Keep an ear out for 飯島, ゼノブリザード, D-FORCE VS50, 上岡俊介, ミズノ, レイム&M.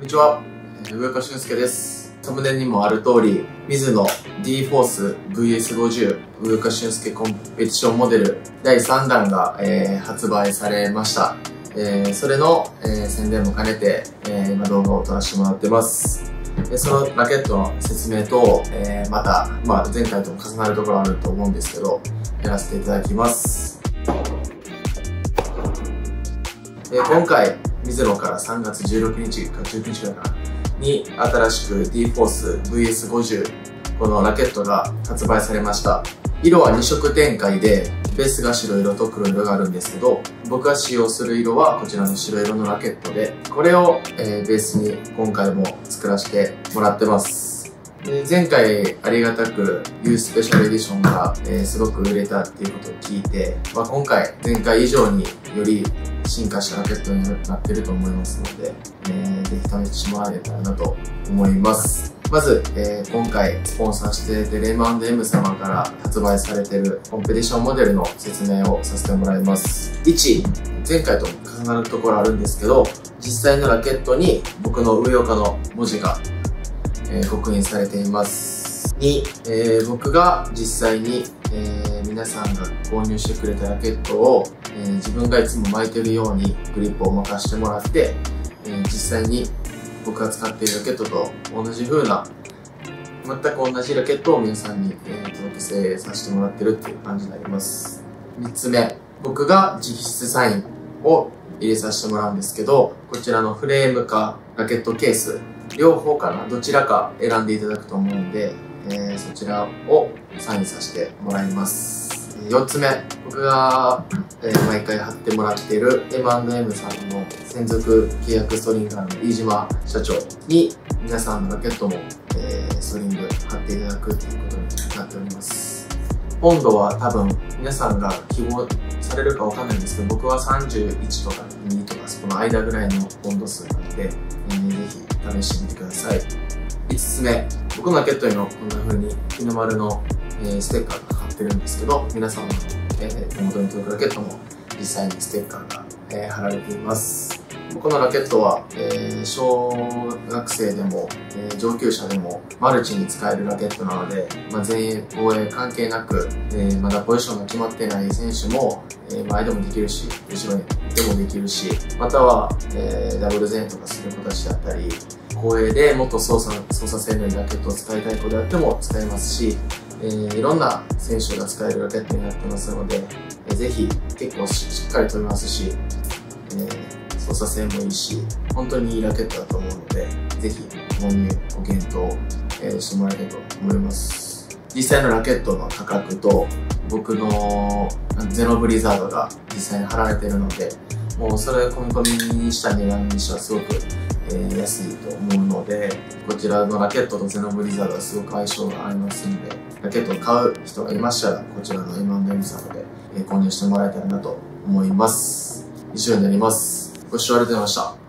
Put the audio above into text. こんにちは、上岡俊介です。サムネにもある通り、ミズノ D-FORCE VS50 上岡俊介コンペティションモデル第3弾が、発売されました。それの、宣伝も兼ねて、今動画を撮らせてもらってます。そのラケットの説明と、また、前回とも重なるところあると思うんですけど、やらせていただきます。今回、ミズノから3月16日か19日かなに新しく D-FORCE VS50 このラケットが発売されました。色は2色展開で、ベースが白色と黒色があるんですけど、僕が使用する色はこちらの白色のラケットで、これを、ベースに今回も作らせてもらってます。で、前回ありがたく U スペシャルエディションが、すごく売れたっていうことを聞いて、今回前回以上により進化したラケットになってると思いますので、ぜひ試してもらえたらなと思います。まず、今回スポンサーしているレイム&M様から発売されているコンペティションモデルの説明をさせてもらいます。1、前回と重なるところあるんですけど、実際のラケットに僕の上岡の文字が、刻印されています。2、僕が実際に、皆さんが購入してくれたラケットを、自分がいつも巻いてるようにグリップを巻かしてもらって、実際に僕が使っているラケットと同じ風な、全く同じラケットを皆さんに届けさせてもらってるっていう感じになります。3つ目、僕が直筆サインを入れさせてもらうんですけど、こちらのフレームかラケットケース両方かな、どちらか選んでいただくと思うんで、そちらをサインさせてもらいます。4つ目、僕が毎回貼ってもらっている M&M さんの専属契約ストリンガーの飯島社長に皆さんのラケットもストリング貼っていただくということになっております。温度は多分皆さんが希望されるかわかんないんですけど、僕は31とか2とかそこの間ぐらいの温度数なので、ぜひ試してみてください。5つ目、僕のラケットにもこんな風に日の丸のステッカーがかかってるんですけど、皆さんの手元に届くラケットも実際にステッカーが、貼られています。このラケットは、小学生でも、上級者でもマルチに使えるラケットなので、前衛後衛関係なく、まだポジションが決まってない選手も、前でもできるし後ろにでもできるし、または、ダブル前衛とかする子たちだったり、後衛でもっと操作性のラケットを使いたい子であっても使えますし、いろんな選手が使えるラケットになってますので、ぜひ結構しっかり飛びますし、操作性もいいし、本当にいいラケットだと思うので、ぜひ購入ご検討、してもらえればと思います。実際のラケットの価格と僕のゼノブリザードが実際に貼られてるので、もうそれを込み込みにした値段にしてはすごく、安いと思うので、こちらのラケットとゼノブリザードはすごく相性がありますので、ラケットを買う人がいましたら、こちらの M&M さんで購入してもらえたらなと思います。以上になります。ご視聴ありがとうございました。